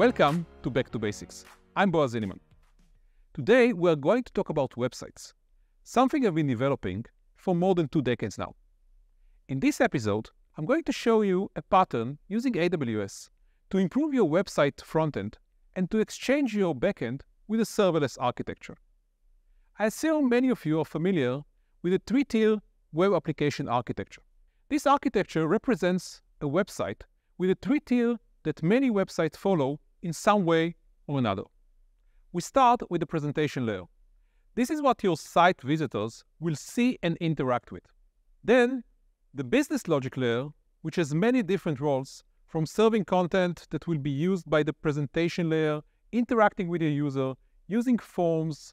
Welcome to Back to Basics. I'm Boaz Ziniman. Today we are going to talk about websites, something I've been developing for more than 2 decades now. In this episode, I'm going to show you a pattern using AWS to improve your website frontend and to exchange your backend with a serverless architecture. I assume many of you are familiar with the 3-tier web application architecture. This architecture represents a website with a 3-tier that many websites follow in some way or another. We start with the presentation layer. This is what your site visitors will see and interact with. Then the business logic layer, which has many different roles, from serving content that will be used by the presentation layer, interacting with your user, using forms,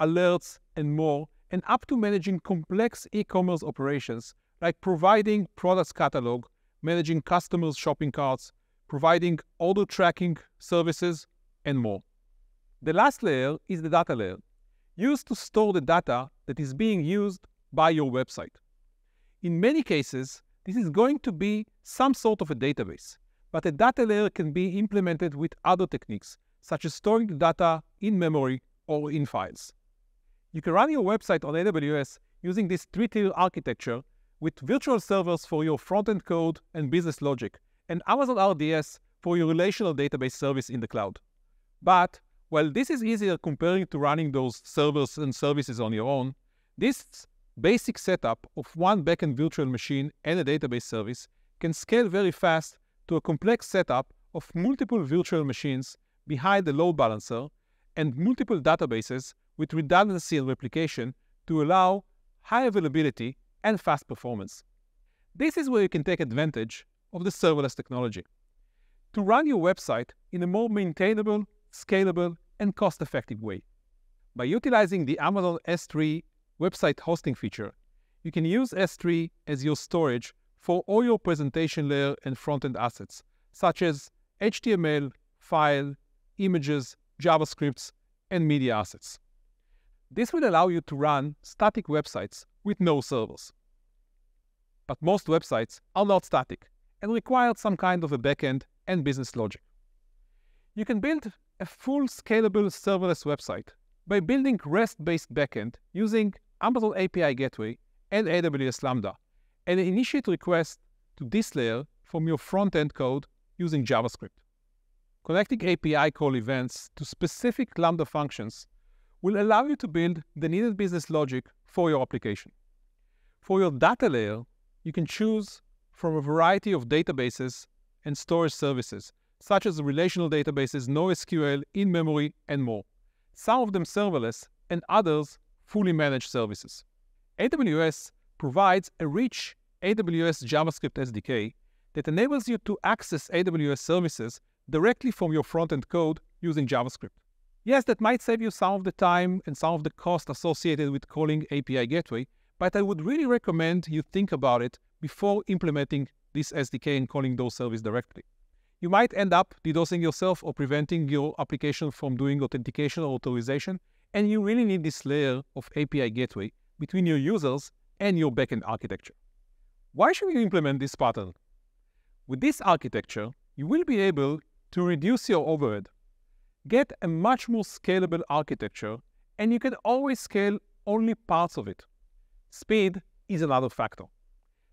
alerts, and more, and up to managing complex e-commerce operations, like providing products catalog, managing customers' shopping carts, providing order tracking services, and more. The last layer is the data layer, used to store the data that is being used by your website. In many cases, this is going to be some sort of a database, but a data layer can be implemented with other techniques, such as storing the data in memory or in files. You can run your website on AWS using this 3-tier architecture with virtual servers for your front-end code and business logic, and Amazon RDS for your relational database service in the cloud. But while this is easier comparing to running those servers and services on your own, this basic setup of one backend virtual machine and a database service can scale very fast to a complex setup of multiple virtual machines behind the load balancer and multiple databases with redundancy and replication to allow high availability and fast performance. This is where you can take advantage of the serverless technology to run your website in a more maintainable, scalable, and cost-effective way. By utilizing the Amazon S3 website hosting feature, you can use S3 as your storage for all your presentation layer and front-end assets, such as HTML, file, images, JavaScripts, and media assets. This will allow you to run static websites with no servers. But most websites are not static and require some kind of a backend and business logic. You can build a full scalable serverless website by building REST-based backend using Amazon API Gateway and AWS Lambda, and initiate requests to this layer from your front-end code using JavaScript. Connecting API call events to specific Lambda functions will allow you to build the needed business logic for your application. For your data layer, you can choose from a variety of databases and storage services, such as relational databases, NoSQL, in-memory, and more. Some of them serverless and others fully managed services. AWS provides a rich AWS JavaScript SDK that enables you to access AWS services directly from your front-end code using JavaScript. Yes, that might save you some of the time and some of the cost associated with calling API Gateway, but I would really recommend you think about it before implementing this SDK and calling those services directly. You might end up DDoSing yourself or preventing your application from doing authentication or authorization, and you really need this layer of API gateway between your users and your backend architecture. Why should you implement this pattern? With this architecture, you will be able to reduce your overhead, get a much more scalable architecture, and you can always scale only parts of it. Speed is another factor.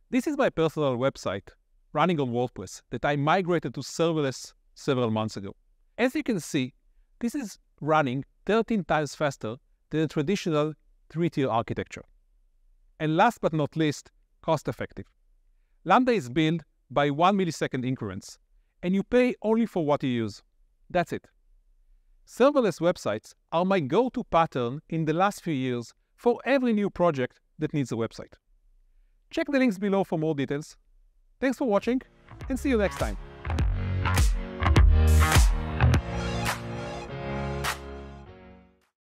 This is my personal website running on WordPress that I migrated to serverless several months ago. As you can see, this is running 13 times faster than a traditional 3-tier architecture. And last but not least, cost-effective. Lambda is billed by 1 millisecond increments, and you pay only for what you use. That's it. Serverless websites are my go-to pattern in the last few years for every new project that needs a website. Check the links below for more details. Thanks for watching, and see you next time.